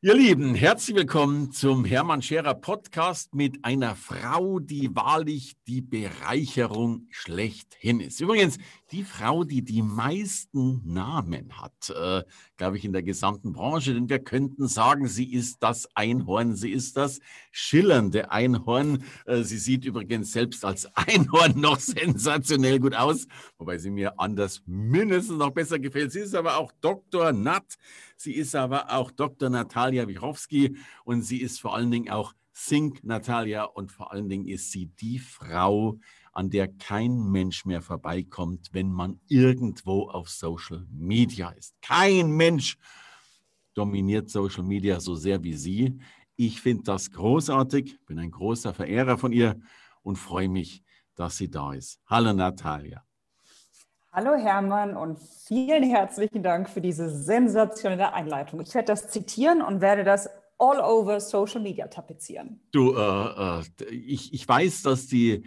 Ihr Lieben, herzlich willkommen zum Hermann Scherer Podcast mit einer Frau, die wahrlich die Bereicherung schlechthin ist. Übrigens, die Frau, die die meisten Namen hat, glaube ich, in der gesamten Branche. Denn wir könnten sagen, sie ist das Einhorn, sie ist das schillernde Einhorn. Sie sieht übrigens selbst als Einhorn noch sensationell gut aus, wobei sie mir anders mindestens noch besser gefällt. Sie ist aber auch Dr. Nat. Sie ist aber auch Dr. Natalia Wiechowski und sie ist vor allen Dingen auch Think Natalia und vor allen Dingen ist sie die Frau, an der kein Mensch mehr vorbeikommt, wenn man irgendwo auf Social Media ist. Kein Mensch dominiert Social Media so sehr wie sie. Ich finde das großartig, bin ein großer Verehrer von ihr und freue mich, dass sie da ist. Hallo Natalia. Hallo Hermann und vielen herzlichen Dank für diese sensationelle Einleitung. Ich werde das zitieren und werde das all over Social Media tapezieren. Du, ich weiß, dass die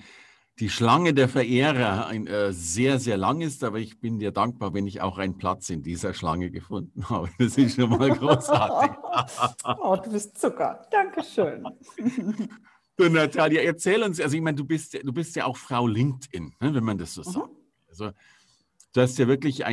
Schlange der Verehrer sehr, sehr lang ist, aber ich bin dir dankbar, wenn ich auch einen Platz in dieser Schlange gefunden habe. Das ist schon mal großartig. Oh, du bist Zucker. Dankeschön. Du, Natalia, erzähl uns, also ich meine, du bist ja auch Frau LinkedIn, ne, wenn man das so sagt. Also, du hast ja wirklich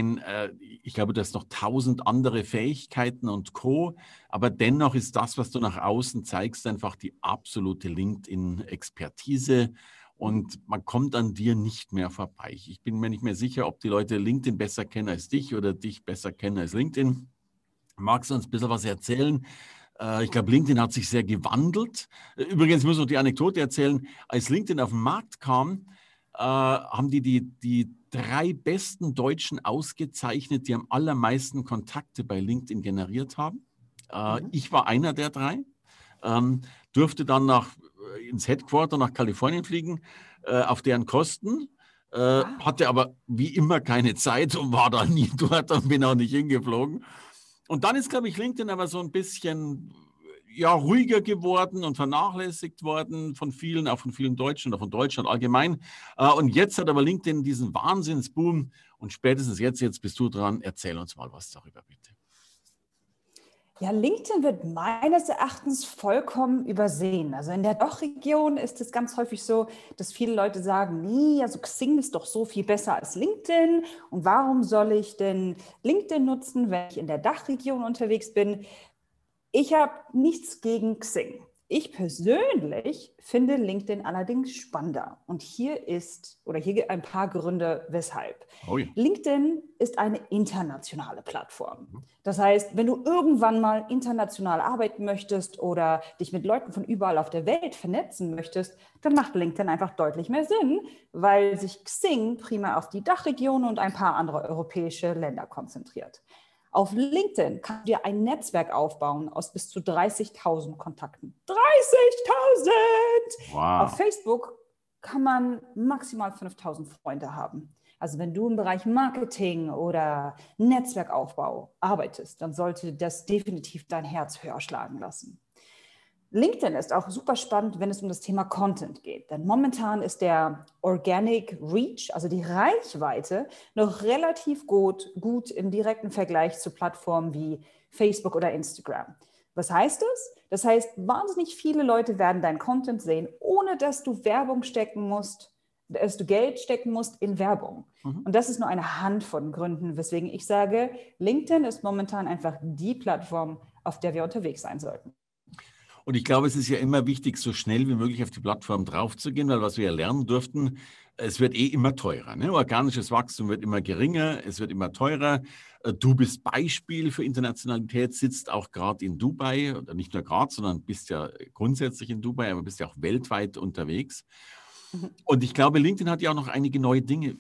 ich glaube, du hast noch 1000 andere Fähigkeiten und Co., aber dennoch ist das, was du nach außen zeigst, einfach die absolute LinkedIn-Expertise und man kommt an dir nicht mehr vorbei. Ich bin mir nicht mehr sicher, ob die Leute LinkedIn besser kennen als dich oder dich besser kennen als LinkedIn. Magst du uns ein bisschen was erzählen? Ich glaube, LinkedIn hat sich sehr gewandelt. Übrigens, ich muss noch die Anekdote erzählen. Als LinkedIn auf den Markt kam, haben die 3 besten Deutschen ausgezeichnet, die am allermeisten Kontakte bei LinkedIn generiert haben. Ich war einer der 3, durfte dann ins Headquarter nach Kalifornien fliegen, auf deren Kosten, hatte aber wie immer keine Zeit und war da nie dort und bin auch nicht hingeflogen. Und dann ist, glaube ich, LinkedIn aber so ein bisschen ruhiger geworden und vernachlässigt worden von vielen, auch von vielen Deutschen oder von Deutschland allgemein. Und jetzt hat aber LinkedIn diesen Wahnsinnsboom und spätestens jetzt bist du dran. Erzähl uns mal was darüber, bitte. Ja, LinkedIn wird meines Erachtens vollkommen übersehen. Also in der Dachregion ist es ganz häufig so, dass viele Leute sagen, nee, also Xing ist doch so viel besser als LinkedIn. Und warum soll ich denn LinkedIn nutzen, wenn ich in der Dachregion unterwegs bin? Ich habe nichts gegen Xing. Ich persönlich finde LinkedIn allerdings spannender. Und hier ein paar Gründe, weshalb. Oh ja. LinkedIn ist eine internationale Plattform. Das heißt, wenn du irgendwann mal international arbeiten möchtest oder dich mit Leuten von überall auf der Welt vernetzen möchtest, dann macht LinkedIn einfach deutlich mehr Sinn, weil sich Xing primär auf die DACH-Region und ein paar andere europäische Länder konzentriert. Auf LinkedIn kannst du dir ein Netzwerk aufbauen aus bis zu 30.000 Kontakten. 30.000! Wow. Auf Facebook kann man maximal 5.000 Freunde haben. Also wenn du im Bereich Marketing oder Netzwerkaufbau arbeitest, dann sollte das definitiv dein Herz höher schlagen lassen. LinkedIn ist auch super spannend, wenn es um das Thema Content geht. Denn momentan ist der Organic Reach, also die Reichweite, noch relativ gut im direkten Vergleich zu Plattformen wie Facebook oder Instagram. Was heißt das? Das heißt, wahnsinnig viele Leute werden deinen Content sehen, ohne dass du Geld stecken musst in Werbung. Mhm. Und das ist nur eine Hand von Gründen, weswegen ich sage, LinkedIn ist momentan einfach die Plattform, auf der wir unterwegs sein sollten. Und ich glaube, es ist ja immer wichtig, so schnell wie möglich auf die Plattform draufzugehen, weil was wir ja lernen durften, es wird immer teurer. Ne? Organisches Wachstum wird immer geringer, es wird immer teurer. Du bist Beispiel für Internationalität, sitzt auch gerade in Dubai, oder nicht nur gerade, sondern bist ja grundsätzlich in Dubai, aber bist ja auch weltweit unterwegs. Und ich glaube, LinkedIn hat ja auch noch einige neue Dinge.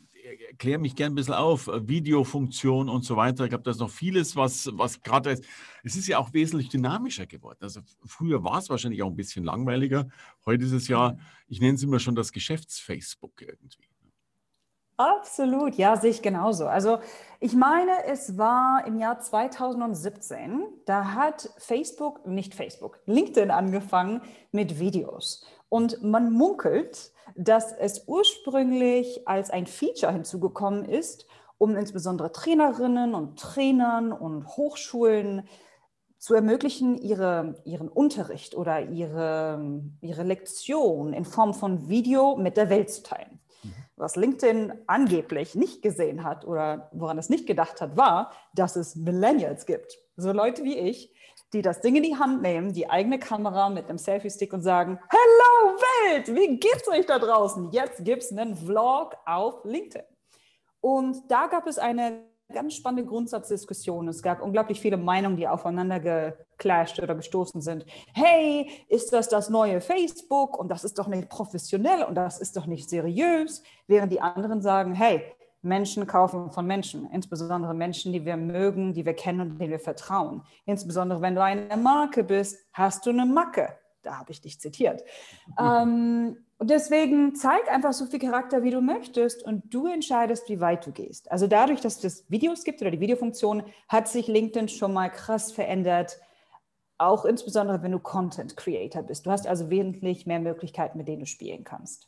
Erklär mich gern ein bisschen auf, Videofunktion und so weiter. Ich glaube, da ist noch vieles, was gerade ist. Es ist ja auch wesentlich dynamischer geworden. Also früher war es wahrscheinlich auch ein bisschen langweiliger. Heute ist es ja, ich nenne es immer schon das Geschäfts-Facebook irgendwie. Absolut, ja, sehe ich genauso. Also ich meine, es war im Jahr 2017, da hat LinkedIn angefangen mit Videos. Und man munkelt, dass es ursprünglich als ein Feature hinzugekommen ist, um insbesondere Trainerinnen und Trainern und Hochschulen zu ermöglichen, ihren Unterricht oder ihre Lektion in Form von Video mit der Welt zu teilen. Was LinkedIn angeblich nicht gesehen hat oder woran es nicht gedacht hat, war, dass es Millennials gibt. So Leute wie ich, die das Ding in die Hand nehmen, die eigene Kamera mit einem Selfie-Stick und sagen, Hello Welt, wie geht's euch da draußen? Jetzt gibt's einen Vlog auf LinkedIn. Und da gab es eine ganz spannende Grundsatzdiskussion. Es gab unglaublich viele Meinungen, die aufeinander geclasht oder gestoßen sind. Hey, ist das das neue Facebook? Und das ist doch nicht professionell und das ist doch nicht seriös. Während die anderen sagen, hey, Menschen kaufen von Menschen, insbesondere Menschen, die wir mögen, die wir kennen und denen wir vertrauen. Insbesondere wenn du eine Marke bist, hast du eine Macke. Da habe ich dich zitiert. Und deswegen zeig einfach so viel Charakter, wie du möchtest und du entscheidest, wie weit du gehst. Also dadurch, dass es Videos gibt oder die Videofunktion, hat sich LinkedIn schon mal krass verändert, auch insbesondere, wenn du Content-Creator bist. Du hast also wesentlich mehr Möglichkeiten, mit denen du spielen kannst.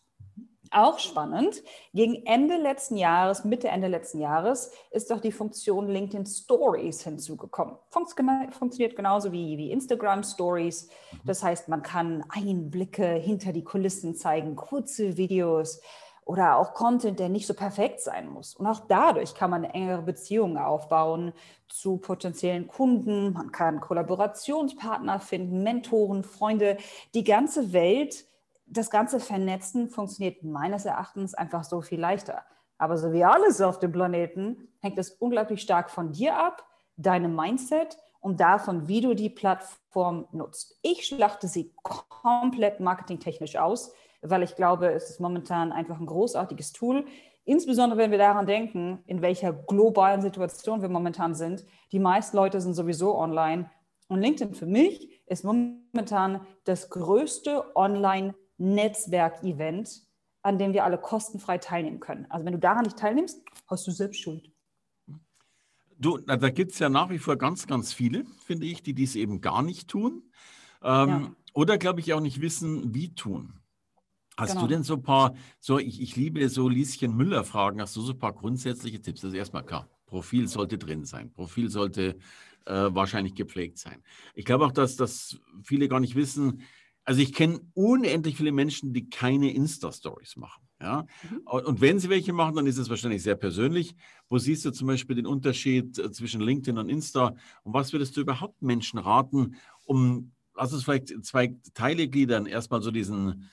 Auch spannend, gegen Mitte, Ende letzten Jahres, ist doch die Funktion LinkedIn Stories hinzugekommen. Funktioniert genauso wie Instagram Stories. Das heißt, man kann Einblicke hinter die Kulissen zeigen, kurze Videos oder auch Content, der nicht so perfekt sein muss. Und auch dadurch kann man engere Beziehungen aufbauen zu potenziellen Kunden. Man kann Kollaborationspartner finden, Mentoren, Freunde, die ganze Welt. Das ganze Vernetzen funktioniert meines Erachtens einfach so viel leichter. Aber so wie alles auf dem Planeten hängt es unglaublich stark von dir ab, deinem Mindset und davon, wie du die Plattform nutzt. Ich schlachte sie komplett marketingtechnisch aus, weil ich glaube, es ist momentan einfach ein großartiges Tool. Insbesondere, wenn wir daran denken, in welcher globalen Situation wir momentan sind. Die meisten Leute sind sowieso online. Und LinkedIn für mich ist momentan das größte Online-Tool. Netzwerk-Event, an dem wir alle kostenfrei teilnehmen können. Also wenn du daran nicht teilnimmst, hast du selbst Schuld. Du, da gibt es ja nach wie vor ganz, ganz viele, finde ich, die dies eben gar nicht tun ja. Oder, glaube ich, auch nicht wissen, wie tun. Hast du denn so ein paar, ich liebe so Lieschen Müller-Fragen, hast du so ein paar grundsätzliche Tipps? Das ist erstmal klar. Profil sollte drin sein. Profil sollte wahrscheinlich gepflegt sein. Ich glaube auch, dass viele gar nicht wissen. Also ich kenne unendlich viele Menschen, die keine Insta-Stories machen. Ja? Und wenn sie welche machen, dann ist es wahrscheinlich sehr persönlich. Wo siehst du zum Beispiel den Unterschied zwischen LinkedIn und Insta? Und was würdest du überhaupt Menschen raten, lass uns vielleicht zwei Teile gliedern, erstmal so diesen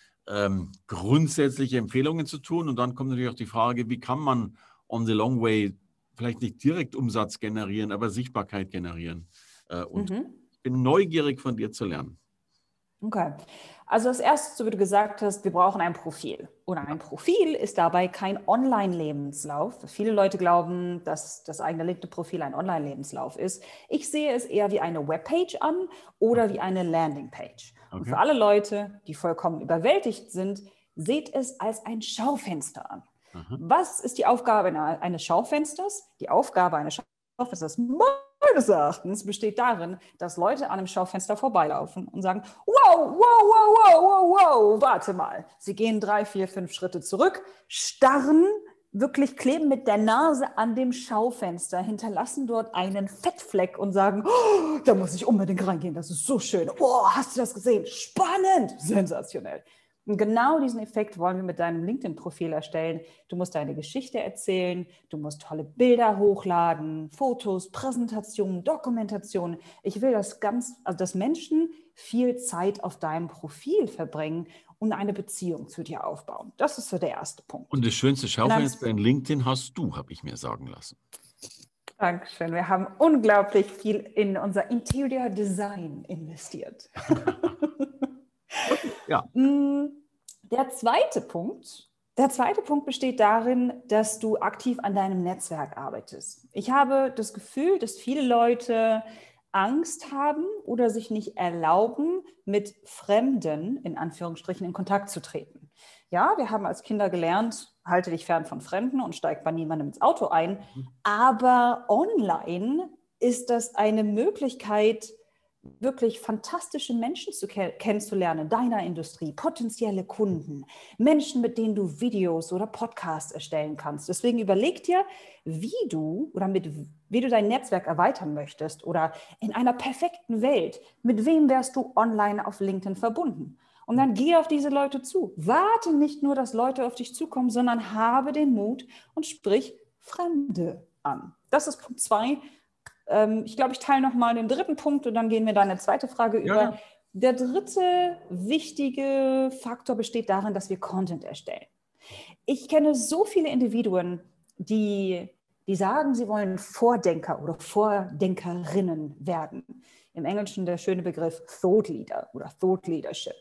grundsätzliche Empfehlungen zu tun. Und dann kommt natürlich auch die Frage, wie kann man on the long way vielleicht nicht direkt Umsatz generieren, aber Sichtbarkeit generieren. Und ich bin neugierig, von dir zu lernen. Okay, also das Erste, so wie du gesagt hast, wir brauchen ein Profil. Und ein Profil ist dabei kein Online-Lebenslauf. Viele Leute glauben, dass das eigene LinkedIn-Profil ein Online-Lebenslauf ist. Ich sehe es eher wie eine Webpage an oder wie eine Landingpage. Okay. Und für alle Leute, die vollkommen überwältigt sind, seht es als ein Schaufenster an. Aha. Was ist die Aufgabe eines Schaufensters? Die Aufgabe eines Schaufensters meines Erachtens besteht darin, dass Leute an einem Schaufenster vorbeilaufen und sagen, wow, warte mal. Sie gehen 3, 4, 5 Schritte zurück, starren, wirklich kleben mit der Nase an dem Schaufenster, hinterlassen dort einen Fettfleck und sagen, oh, da muss ich unbedingt reingehen, das ist so schön. Oh, hast du das gesehen? Spannend, sensationell. Und genau diesen Effekt wollen wir mit deinem LinkedIn-Profil erstellen. Du musst deine Geschichte erzählen, du musst tolle Bilder hochladen, Fotos, Präsentationen, Dokumentationen. Ich will, dass Menschen viel Zeit auf deinem Profil verbringen und eine Beziehung zu dir aufbauen. Das ist so der erste Punkt. Und das schönste Schaufenster in LinkedIn hast du, habe ich mir sagen lassen. Dankeschön. Wir haben unglaublich viel in unser Interior Design investiert. Ja. Der zweite Punkt besteht darin, dass du aktiv an deinem Netzwerk arbeitest. Ich habe das Gefühl, dass viele Leute Angst haben oder sich nicht erlauben, mit Fremden, in Anführungsstrichen, in Kontakt zu treten. Ja, wir haben als Kinder gelernt, halte dich fern von Fremden und steig bei niemandem ins Auto ein. Aber online ist das eine Möglichkeit, wirklich fantastische Menschen kennenzulernen in deiner Industrie, potenzielle Kunden, Menschen, mit denen du Videos oder Podcasts erstellen kannst. Deswegen überleg dir, wie du dein Netzwerk erweitern möchtest oder in einer perfekten Welt, mit wem wärst du online auf LinkedIn verbunden? Und dann geh auf diese Leute zu. Warte nicht nur, dass Leute auf dich zukommen, sondern habe den Mut und sprich Fremde an. Das ist Punkt 2. Ich glaube, ich teile nochmal den dritten Punkt und dann gehen wir da eine zweite Frage über. Ja. Der dritte wichtige Faktor besteht darin, dass wir Content erstellen. Ich kenne so viele Individuen, die sagen, sie wollen Vordenker oder Vordenkerinnen werden. Im Englischen der schöne Begriff Thought Leader oder Thought Leadership.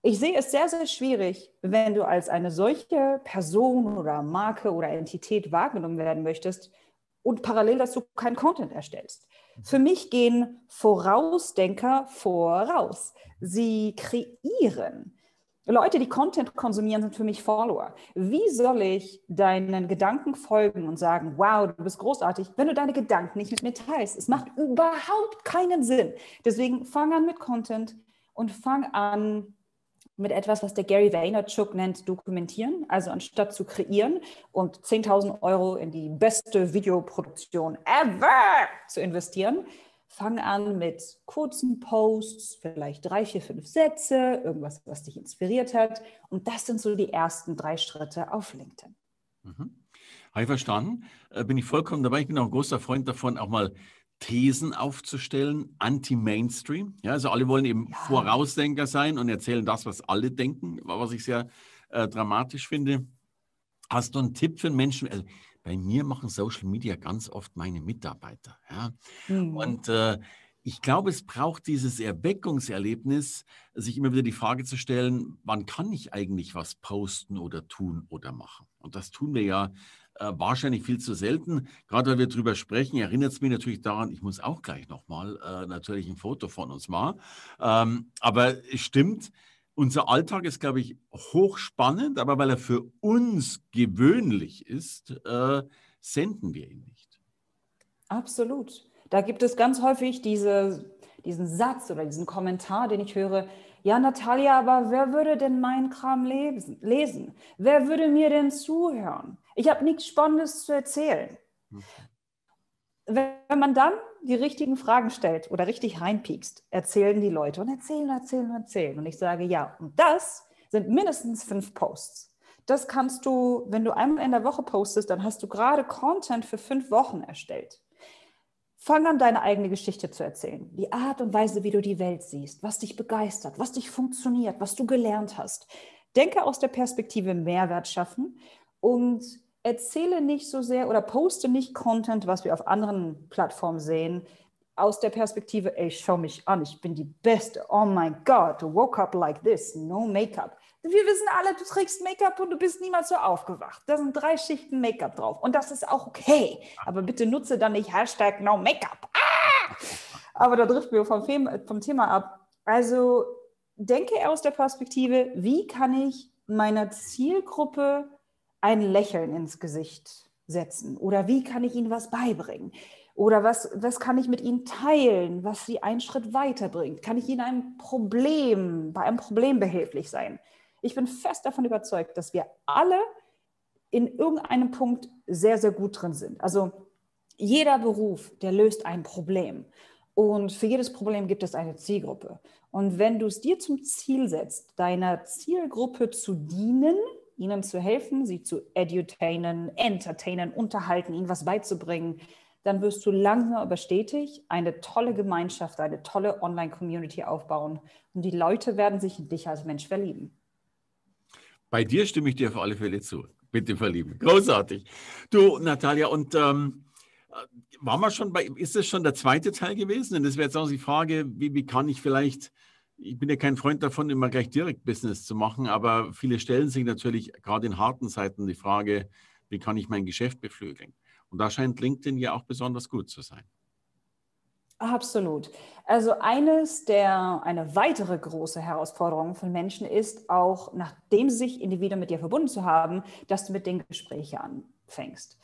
Ich sehe es sehr, sehr schwierig, wenn du als eine solche Person oder Marke oder Entität wahrgenommen werden möchtest, und parallel dazu keinen Content erstellst. Für mich gehen Vorausdenker voraus. Sie kreieren. Leute, die Content konsumieren, sind für mich Follower. Wie soll ich deinen Gedanken folgen und sagen, wow, du bist großartig, wenn du deine Gedanken nicht mit mir teilst? Es macht überhaupt keinen Sinn. Deswegen fang an mit Content und fang an mit etwas, was der Gary Vaynerchuk nennt, dokumentieren. Also anstatt zu kreieren und 10.000 Euro in die beste Videoproduktion ever zu investieren, fang an mit kurzen Posts, vielleicht 3, 4, 5 Sätze, irgendwas, was dich inspiriert hat. Und das sind so die ersten 3 Schritte auf LinkedIn. Mhm. Habe ich verstanden. Bin ich vollkommen dabei. Ich bin auch ein großer Freund davon, auch mal Thesen aufzustellen, anti-Mainstream. Ja, also alle wollen eben Vorausdenker sein und erzählen das, was alle denken, was ich sehr dramatisch finde. Hast du einen Tipp für Menschen? Also, bei mir machen Social Media ganz oft meine Mitarbeiter. Ja? Mhm. Und ich glaube, es braucht dieses Erweckungserlebnis, sich immer wieder die Frage zu stellen, wann kann ich eigentlich was posten oder tun oder machen? Und das tun wir ja wahrscheinlich viel zu selten. Gerade weil wir drüber sprechen, erinnert es mich natürlich daran, ich muss auch gleich nochmal natürlich ein Foto von uns machen. Aber es stimmt, unser Alltag ist, glaube ich, hochspannend, aber weil er für uns gewöhnlich ist, senden wir ihn nicht. Absolut. Da gibt es ganz häufig diesen Satz oder diesen Kommentar, den ich höre, ja, Natalia, aber wer würde denn meinen Kram lesen? Wer würde mir denn zuhören? Ich habe nichts Spannendes zu erzählen. Wenn man dann die richtigen Fragen stellt oder richtig reinpiekst, erzählen die Leute und erzählen. Und ich sage, ja, und das sind mindestens 5 Posts. Das kannst du, wenn du einmal in der Woche postest, dann hast du gerade Content für 5 Wochen erstellt. Fang an, deine eigene Geschichte zu erzählen. Die Art und Weise, wie du die Welt siehst, was dich begeistert, was dich funktioniert, was du gelernt hast. Denke aus der Perspektive Mehrwert schaffen und erzähle nicht so sehr oder poste nicht Content, was wir auf anderen Plattformen sehen, aus der Perspektive, ey, schau mich an, ich bin die Beste, oh mein Gott, I woke up like this, no Make-up. Wir wissen alle, du trägst Make-up und du bist niemals so aufgewacht. Da sind 3 Schichten Make-up drauf und das ist auch okay. Aber bitte nutze dann nicht Hashtag no Make-up. Ah! Aber da trifft mir vom Thema ab. Also denke aus der Perspektive, wie kann ich meiner Zielgruppe ein Lächeln ins Gesicht setzen oder wie kann ich ihnen was beibringen? Oder was kann ich mit ihnen teilen, was sie einen Schritt weiterbringt? Kann ich ihnen bei einem Problem behilflich sein? Ich bin fest davon überzeugt, dass wir alle in irgendeinem Punkt sehr, sehr gut drin sind. Also jeder Beruf, der löst ein Problem. Und für jedes Problem gibt es eine Zielgruppe. Und wenn du es dir zum Ziel setzt, deiner Zielgruppe zu dienen, ihnen zu helfen, sie zu edutainen, entertainen, unterhalten, ihnen was beizubringen, dann wirst du langsam aber stetig eine tolle Gemeinschaft, eine tolle Online-Community aufbauen. Und die Leute werden sich in dich als Mensch verlieben. Bei dir stimme ich dir auf alle Fälle zu. Bitte verlieben. Großartig. Du, Natalia, und ist das schon der zweite Teil gewesen? Denn das wäre jetzt auch die Frage, wie kann ich vielleicht, ich bin ja kein Freund davon, immer gleich direkt Business zu machen, aber viele stellen sich natürlich gerade in harten Zeiten die Frage, wie kann ich mein Geschäft beflügeln? Und da scheint LinkedIn ja auch besonders gut zu sein. Absolut. Also eine weitere große Herausforderung von Menschen ist auch, nachdem sie sich Individuen mit dir verbunden zu haben, dass du mit denen Gespräche an, anfängst.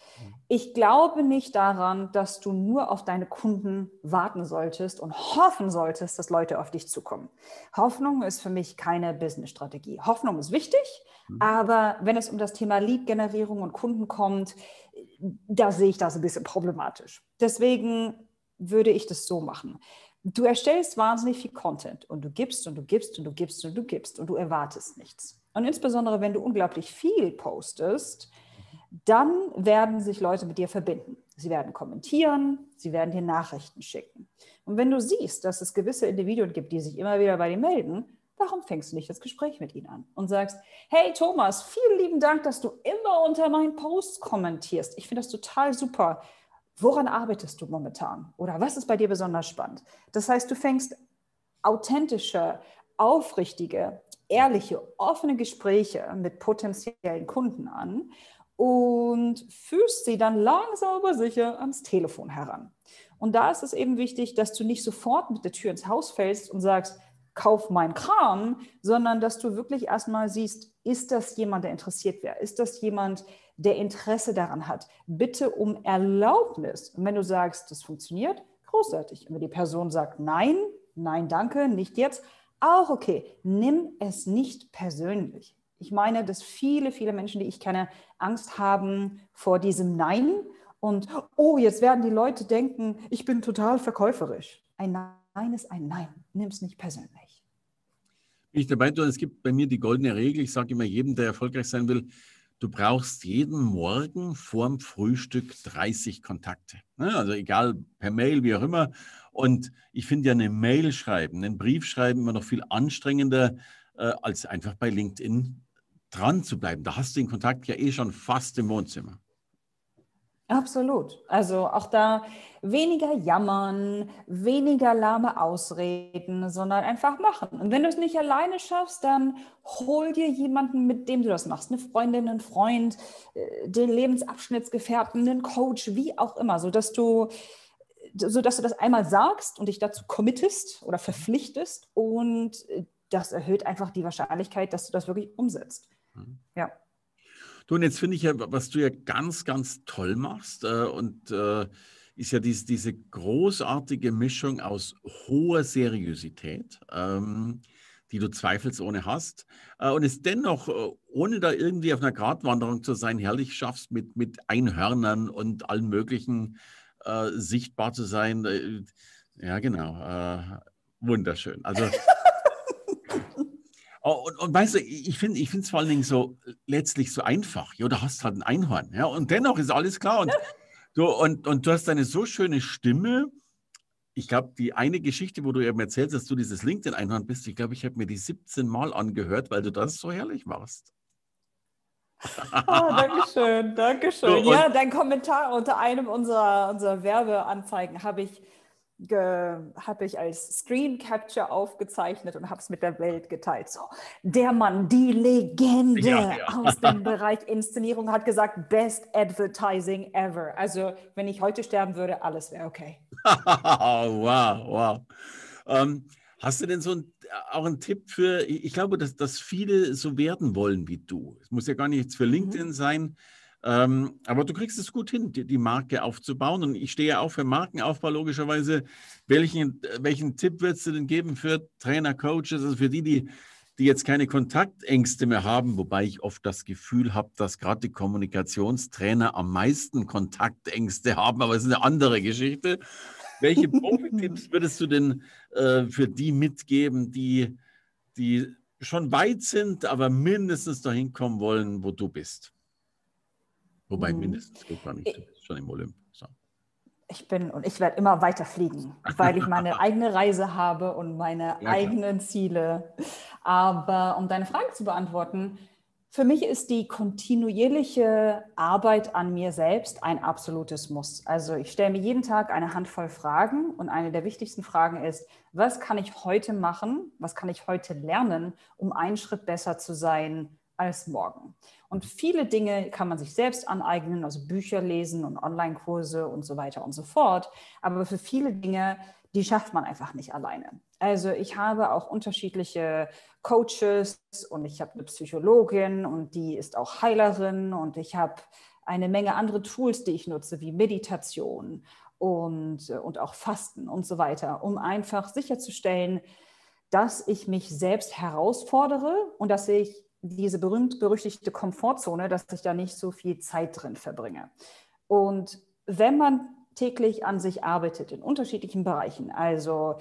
Ich glaube nicht daran, dass du nur auf deine Kunden warten solltest und hoffen solltest, dass Leute auf dich zukommen. Hoffnung ist für mich keine Business-Strategie. Hoffnung ist wichtig, aber wenn es um das Thema Lead-Generierung und Kunden kommt, da sehe ich das ein bisschen problematisch. Deswegen würde ich das so machen. Du erstellst wahnsinnig viel Content und du gibst und du gibst und du gibst und du gibst und du erwartest nichts. Und insbesondere, wenn du unglaublich viel postest, dann werden sich Leute mit dir verbinden. Sie werden kommentieren, sie werden dir Nachrichten schicken. Und wenn du siehst, dass es gewisse Individuen gibt, die sich immer wieder bei dir melden, warum fängst du nicht das Gespräch mit ihnen an und sagst, hey Thomas, vielen lieben Dank, dass du immer unter meinen Posts kommentierst. Ich finde das total super. Woran arbeitest du momentan? Oder was ist bei dir besonders spannend? Das heißt, du fängst authentische, aufrichtige, ehrliche, offene Gespräche mit potenziellen Kunden an und führst sie dann langsam aber sicher ans Telefon heran. Und da ist es eben wichtig, dass du nicht sofort mit der Tür ins Haus fällst und sagst, kauf mein Kram, sondern dass du wirklich erstmal siehst, ist das jemand, der interessiert wäre? Ist das jemand, der Interesse daran hat? Bitte um Erlaubnis. Und wenn du sagst, das funktioniert, großartig. Und wenn die Person sagt, nein, nein, danke, nicht jetzt, auch okay, nimm es nicht persönlich. Ich meine, dass viele, viele Menschen, die ich kenne, Angst haben vor diesem Nein und, oh, jetzt werden die Leute denken, ich bin total verkäuferisch. Ein Nein ist ein Nein, nimm es nicht persönlich. Bin ich dabei, es gibt bei mir die goldene Regel, ich sage immer jedem, der erfolgreich sein will, du brauchst jeden Morgen vorm Frühstück 30 Kontakte. Also egal, per Mail, wie auch immer. Und ich finde ja eine Mail schreiben, einen Brief schreiben immer noch viel anstrengender, als einfach bei LinkedIn dran zu bleiben. Da hast du den Kontakt ja eh schon fast im Wohnzimmer. Absolut. Also auch da weniger jammern, weniger lahme Ausreden, sondern einfach machen. Und wenn du es nicht alleine schaffst, dann hol dir jemanden, mit dem du das machst. Eine Freundin, einen Freund, den Lebensabschnittsgefährten, einen Coach, wie auch immer, sodass du das einmal sagst und dich dazu committest oder verpflichtest. Und das erhöht einfach die Wahrscheinlichkeit, dass du das wirklich umsetzt. Ja. Du, und jetzt finde ich ja, was du ja ganz, ganz toll machst ist ja diese großartige Mischung aus hoher Seriosität, die du zweifelsohne hast und es dennoch, ohne da irgendwie auf einer Gratwanderung zu sein, herrlich schaffst mit Einhörnern und allem Möglichen sichtbar zu sein. Ja, genau. Wunderschön. Also... Und weißt du, ich finde es vor allen Dingen so letztlich so einfach. Ja, du hast halt ein Einhorn. Ja, und dennoch ist alles klar. Und, ja. Du hast eine so schöne Stimme. Ich glaube, die eine Geschichte, wo du eben erzählst, dass du dieses LinkedIn-Einhorn bist, ich glaube, ich habe mir die 17 Mal angehört, weil du das so herrlich machst. Oh, Dankeschön, Dankeschön. So, ja, dein Kommentar unter einem unserer Werbeanzeigen habe ich als Screen Capture aufgezeichnet und habe es mit der Welt geteilt. So, der Mann, die Legende aus dem Bereich Inszenierung hat gesagt, best advertising ever. Also, wenn ich heute sterben würde, alles wäre okay. Wow, wow. Hast du denn auch einen Tipp für, ich glaube, dass viele so werden wollen wie du. Es muss ja gar nicht jetzt für LinkedIn sein, aber du kriegst es gut hin, die Marke aufzubauen. Und ich stehe ja auch für Markenaufbau logischerweise. Welchen Tipp würdest du denn geben für Trainer, Coaches, also für die jetzt keine Kontaktängste mehr haben, wobei ich oft das Gefühl habe, dass gerade die Kommunikationstrainer am meisten Kontaktängste haben, aber es ist eine andere Geschichte. Welche Profi-Tipps würdest du denn für die mitgeben, die schon weit sind, aber mindestens dahin kommen wollen, wo du bist? Wobei mindestens geht gar nicht, schon im Olymp. So. Ich werde immer weiter fliegen, weil ich meine eigene Reise habe und meine eigenen Ziele. Aber um deine Frage zu beantworten, für mich ist die kontinuierliche Arbeit an mir selbst ein absolutes Muss. Also ich stelle mir jeden Tag eine Handvoll Fragen und eine der wichtigsten Fragen ist, was kann ich heute machen, was kann ich heute lernen, um einen Schritt besser zu sein als morgen. Und viele Dinge kann man sich selbst aneignen, also Bücher lesen und Online-Kurse und so weiter und so fort. Aber für viele Dinge, die schafft man einfach nicht alleine. Also ich habe auch unterschiedliche Coaches und ich habe eine Psychologin und die ist auch Heilerin und ich habe eine Menge andere Tools, die ich nutze, wie Meditation und auch Fasten und so weiter, um einfach sicherzustellen, dass ich mich selbst herausfordere und dass ich diese berühmt-berüchtigte Komfortzone, dass ich da nicht so viel Zeit drin verbringe. Und wenn man täglich an sich arbeitet in unterschiedlichen Bereichen, also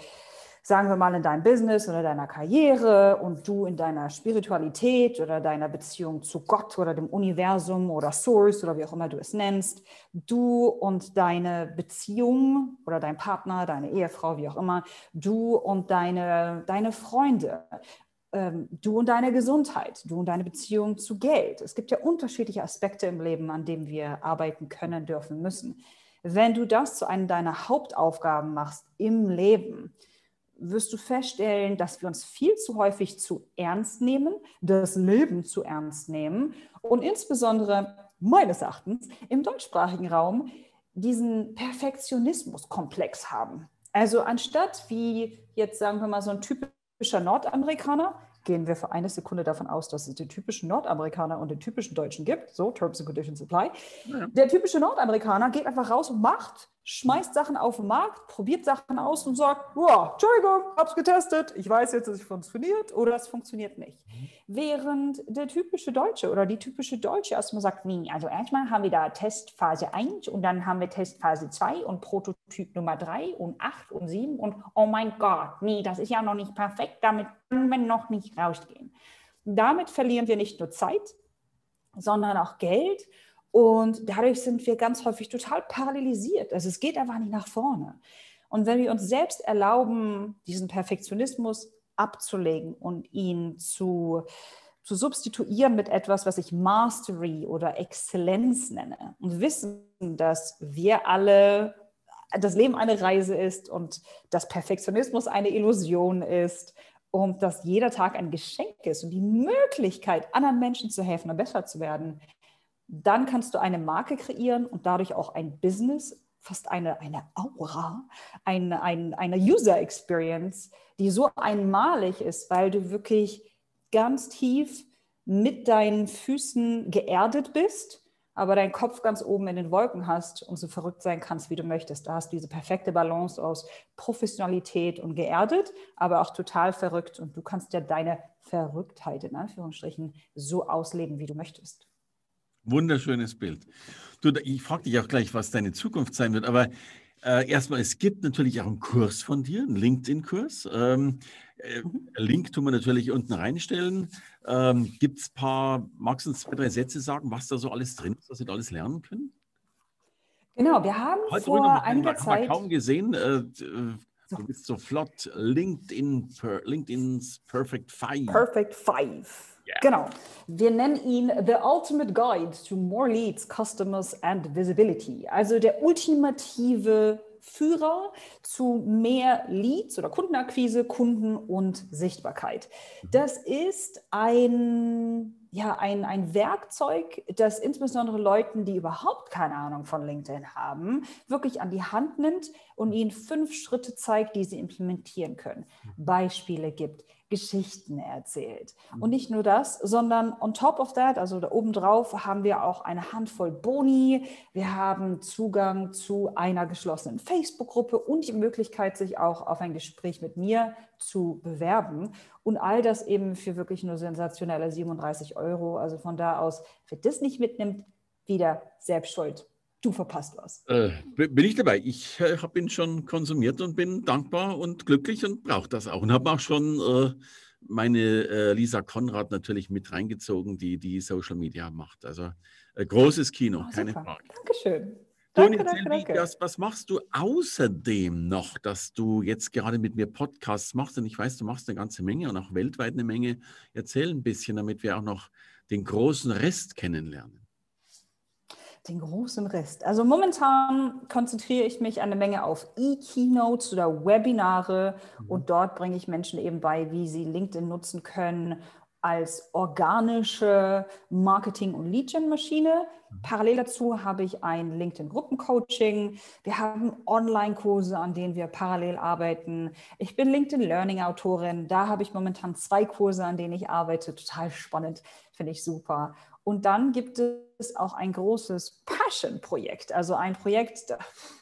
sagen wir mal in deinem Business oder deiner Karriere und du in deiner Spiritualität oder deiner Beziehung zu Gott oder dem Universum oder Source oder wie auch immer du es nennst, du und deine Beziehung oder dein Partner, deine Ehefrau, wie auch immer, du und deine Freunde, du und deine Gesundheit, du und deine Beziehung zu Geld. Es gibt ja unterschiedliche Aspekte im Leben, an denen wir arbeiten können, dürfen, müssen. Wenn du das zu einer deiner Hauptaufgaben machst im Leben, wirst du feststellen, dass wir uns viel zu häufig zu ernst nehmen, das Leben zu ernst nehmen und insbesondere meines Erachtens im deutschsprachigen Raum diesen Perfektionismuskomplex haben. Also anstatt wie jetzt sagen wir mal so ein typischer Nordamerikaner, gehen wir für eine Sekunde davon aus, dass es den typischen Nordamerikaner und den typischen Deutschen gibt, so Terms and Conditions Apply. Ja. Der typische Nordamerikaner geht einfach raus und schmeißt Sachen auf den Markt, probiert Sachen aus und sagt, wow, Entschuldigung, hab's getestet, ich weiß jetzt, dass es funktioniert oder es funktioniert nicht. Während der typische Deutsche oder die typische Deutsche erstmal sagt, nee, also erstmal haben wir da Testphase 1 und dann haben wir Testphase 2 und Prototyp Nummer 3 und 8 und 7 und oh mein Gott, nee, das ist ja noch nicht perfekt, damit können wir noch nicht rausgehen. Damit verlieren wir nicht nur Zeit, sondern auch Geld. Und dadurch sind wir ganz häufig total paralysiert. Also es geht einfach nicht nach vorne. Und wenn wir uns selbst erlauben, diesen Perfektionismus abzulegen und ihn zu substituieren mit etwas, was ich Mastery oder Exzellenz nenne und wissen, dass wir alle, das Leben eine Reise ist und dass Perfektionismus eine Illusion ist und dass jeder Tag ein Geschenk ist und die Möglichkeit, anderen Menschen zu helfen und besser zu werden, dann kannst du eine Marke kreieren und dadurch auch ein Business, fast eine Aura, eine User Experience, die so einmalig ist, weil du wirklich ganz tief mit deinen Füßen geerdet bist, aber deinen Kopf ganz oben in den Wolken hast und so verrückt sein kannst, wie du möchtest. Da hast du diese perfekte Balance aus Professionalität und geerdet, aber auch total verrückt. Und du kannst ja deine Verrücktheit in Anführungsstrichen so ausleben, wie du möchtest. Wunderschönes Bild. Du, ich frage dich auch gleich, was deine Zukunft sein wird, aber erstmal, es gibt natürlich auch einen Kurs von dir, einen LinkedIn-Kurs. Link tun wir natürlich unten reinstellen. Gibt's ein paar, magst du uns 2, 3 Sätze sagen, was da so alles drin ist, was wir da alles lernen können? Genau, wir haben heute vor einiger Zeit... kaum gesehen, du bist so flott, LinkedIn's Perfect Five. Perfect Five. Yeah. Genau. Wir nennen ihn The Ultimate Guide to More Leads, Customers and Visibility. Also der ultimative Führer zu mehr Leads oder Kundenakquise, Kunden und Sichtbarkeit. Das ist ein Werkzeug, das insbesondere Leuten, die überhaupt keine Ahnung von LinkedIn haben, wirklich an die Hand nimmt und ihnen 5 Schritte zeigt, die sie implementieren können. Beispiele gibt, Geschichten erzählt. Und nicht nur das, sondern on top of that, also da obendrauf, haben wir auch eine Handvoll Boni. Wir haben Zugang zu einer geschlossenen Facebook-Gruppe und die Möglichkeit, sich auch auf ein Gespräch mit mir zu bewerben. Und all das eben für wirklich nur sensationelle 37 €. Also von da aus, wer das nicht mitnimmt, wieder selbst schuld. Du verpasst was. Bin ich dabei. Ich habe ihn schon konsumiert und bin dankbar und glücklich und brauche das auch. Und habe auch schon meine Lisa Konrad natürlich mit reingezogen, die Social Media macht. Also großes Kino, oh, keine Frage. Dankeschön. Toni, danke. Was machst du außerdem noch, dass du jetzt gerade mit mir Podcasts machst? Und ich weiß, du machst eine ganze Menge und auch weltweit eine Menge. Erzähl ein bisschen, damit wir auch noch den großen Rest kennenlernen. Den großen Rest. Also momentan konzentriere ich mich eine Menge auf E-Keynotes oder Webinare und dort bringe ich Menschen eben bei, wie sie LinkedIn nutzen können als organische Marketing- und Lead-Gen-Maschine. Parallel dazu habe ich ein LinkedIn-Gruppen-Coaching. Wir haben Online-Kurse, an denen wir parallel arbeiten. Ich bin LinkedIn-Learning-Autorin. Da habe ich momentan 2 Kurse, an denen ich arbeite. Total spannend, finde ich super. Und dann gibt es auch ein großes Passion-Projekt. Also ein Projekt,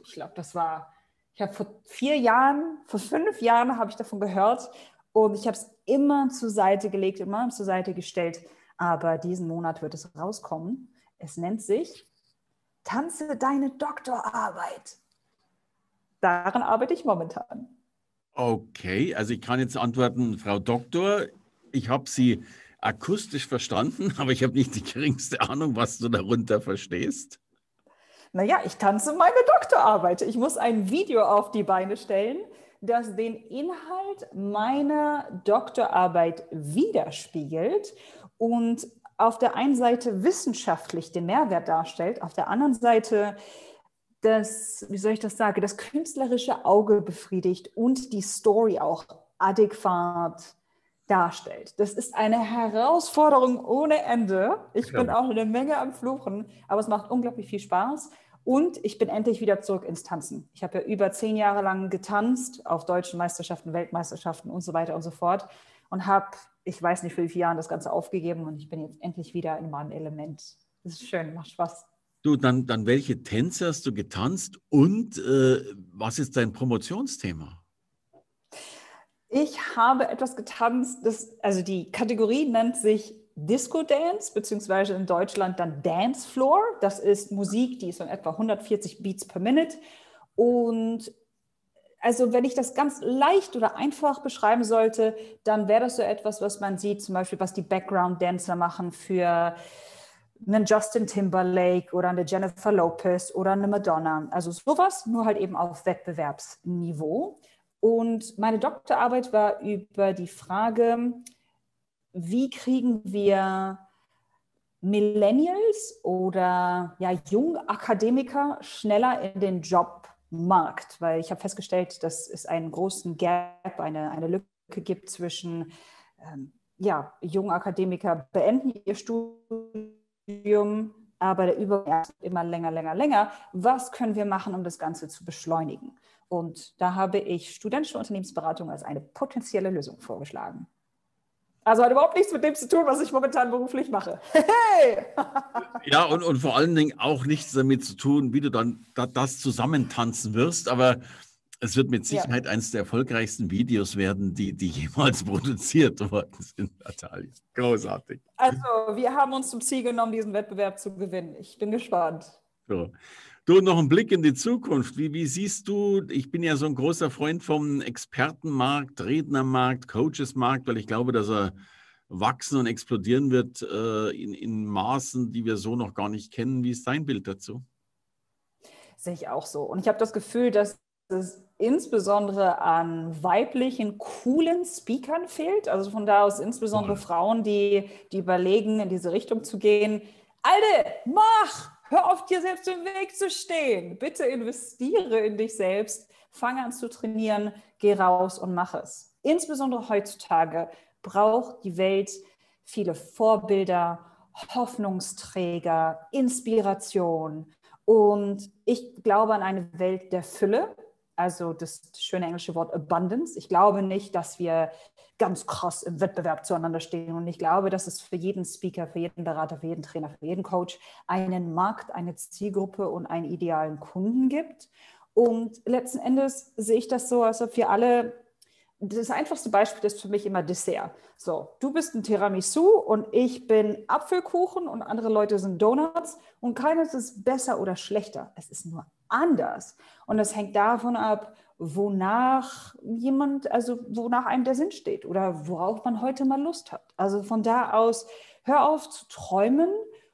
ich glaube, das war, ich habe vor 5 Jahren habe ich davon gehört und ich habe es immer zur Seite gelegt, immer zur Seite gestellt. Aber diesen Monat wird es rauskommen. Es nennt sich Tanze deine Doktorarbeit. Daran arbeite ich momentan. Okay, also ich kann jetzt antworten, Frau Doktor, ich habe Sie akustisch verstanden, aber ich habe nicht die geringste Ahnung, was du darunter verstehst. Naja, ich tanze meine Doktorarbeit. Ich muss ein Video auf die Beine stellen, das den Inhalt meiner Doktorarbeit widerspiegelt und auf der einen Seite wissenschaftlich den Mehrwert darstellt, auf der anderen Seite das, wie soll ich das sagen, das künstlerische Auge befriedigt und die Story auch adäquat darstellt. Das ist eine Herausforderung ohne Ende. Ich bin auch eine Menge am Fluchen, aber es macht unglaublich viel Spaß. Und ich bin endlich wieder zurück ins Tanzen. Ich habe ja über 10 Jahre lang getanzt auf deutschen Meisterschaften, Weltmeisterschaften und so weiter und so fort und habe, ich weiß nicht, für wie viele Jahre das Ganze aufgegeben und ich bin jetzt endlich wieder in meinem Element. Das ist schön, macht Spaß. Du, dann welche Tänze hast du getanzt und was ist dein Promotionsthema? Ich habe etwas getanzt, also die Kategorie nennt sich Disco-Dance, beziehungsweise in Deutschland dann Dancefloor. Das ist Musik, die ist in etwa 140 Beats per Minute. Und also wenn ich das ganz leicht oder einfach beschreiben sollte, dann wäre das so etwas, was man sieht, zum Beispiel was die Background-Dancer machen für einen Justin Timberlake oder eine Jennifer Lopez oder eine Madonna. Also sowas, nur halt eben auf Wettbewerbsniveau. Und meine Doktorarbeit war über die Frage, wie kriegen wir Millennials oder ja, Jungakademiker schneller in den Jobmarkt? Weil ich habe festgestellt, dass es einen großen Gap, eine Lücke gibt zwischen Jungakademiker beenden ihr Studium, aber der Übergang immer länger. Was können wir machen, um das Ganze zu beschleunigen? Und da habe ich studentische Unternehmensberatung als eine potenzielle Lösung vorgeschlagen. Also hat überhaupt nichts mit dem zu tun, was ich momentan beruflich mache. Hey! Ja, und vor allen Dingen auch nichts damit zu tun, wie du dann das zusammentanzen wirst. Aber es wird mit Sicherheit eines der erfolgreichsten Videos werden, die jemals produziert worden sind, Natalia. Großartig. Also wir haben uns zum Ziel genommen, diesen Wettbewerb zu gewinnen. Ich bin gespannt. So. Du, noch ein Blick in die Zukunft. Wie siehst du, ich bin ja so ein großer Freund vom Expertenmarkt, Rednermarkt, Coachesmarkt, weil ich glaube, dass er wachsen und explodieren wird in Maßen, die wir so noch gar nicht kennen. Wie ist dein Bild dazu? Sehe ich auch so. Und ich habe das Gefühl, dass es insbesondere an weiblichen, coolen Speakern fehlt. Also von da aus insbesondere Frauen, die überlegen, in diese Richtung zu gehen. Alter, mach! Hör auf, dir selbst im Weg zu stehen. Bitte investiere in dich selbst. Fange an zu trainieren. Geh raus und mach es. Insbesondere heutzutage braucht die Welt viele Vorbilder, Hoffnungsträger, Inspiration. Und ich glaube an eine Welt der Fülle. Also das schöne englische Wort Abundance. Ich glaube nicht, dass wir ganz krass im Wettbewerb zueinander stehen. Und ich glaube, dass es für jeden Speaker, für jeden Berater, für jeden Trainer, für jeden Coach einen Markt, eine Zielgruppe und einen idealen Kunden gibt. Und letzten Endes sehe ich das so, als ob wir alle, das einfachste Beispiel ist für mich immer Dessert. So, du bist ein Tiramisu und ich bin Apfelkuchen und andere Leute sind Donuts und keines ist besser oder schlechter. Es ist nur anders. Und das hängt davon ab, wonach einem der Sinn steht oder worauf man heute mal Lust hat. Also von da aus, hör auf zu träumen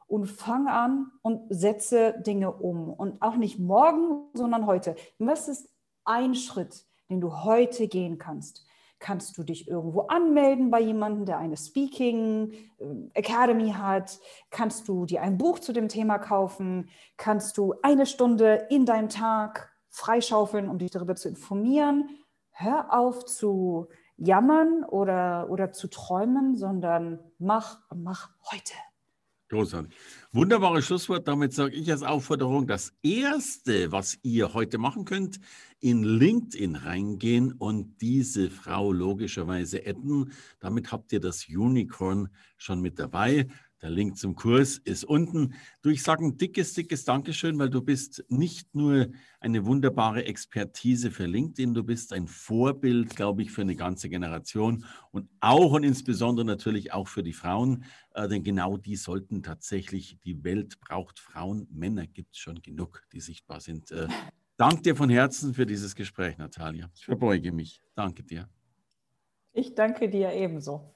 und fang an und setze Dinge um. Und auch nicht morgen, sondern heute. Was ist ein Schritt, den du heute gehen kannst? Kannst du dich irgendwo anmelden bei jemandem, der eine Speaking Academy hat? Kannst du dir ein Buch zu dem Thema kaufen? Kannst du eine Stunde in deinem Tag freischaufeln, um dich darüber zu informieren? Hör auf zu jammern oder zu träumen, sondern mach heute. Großartig. Wunderbares Schlusswort. Damit sage ich als Aufforderung, das Erste, was ihr heute machen könnt, in LinkedIn reingehen und diese Frau logischerweise adden. Damit habt ihr das Unicorn schon mit dabei. Der Link zum Kurs ist unten. Du, ich sage ein dickes, dickes Dankeschön, weil du bist nicht nur eine wunderbare Expertise für LinkedIn, du bist ein Vorbild, glaube ich, für eine ganze Generation und auch und insbesondere natürlich auch für die Frauen, denn genau die sollten tatsächlich, die Welt braucht Frauen, Männer gibt es schon genug, die sichtbar sind. Danke dir von Herzen für dieses Gespräch, Natalia. Ich verbeuge mich. Danke dir. Ich danke dir ebenso.